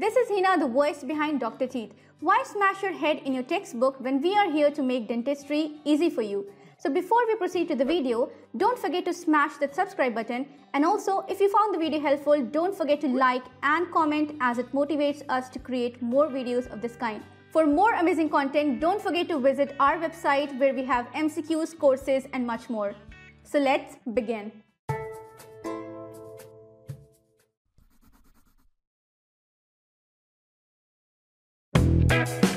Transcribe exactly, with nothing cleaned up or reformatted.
This is Hina, the voice behind Doctor Teeth. Why smash your head in your textbook when we are here to make dentistry easy for you? So before we proceed to the video, don't forget to smash that subscribe button, and also if you found the video helpful, don't forget to like and comment as it motivates us to create more videos of this kind. For more amazing content, don't forget to visit our website where we have M C Qs, courses and much more. So let's begin. We'll be right back.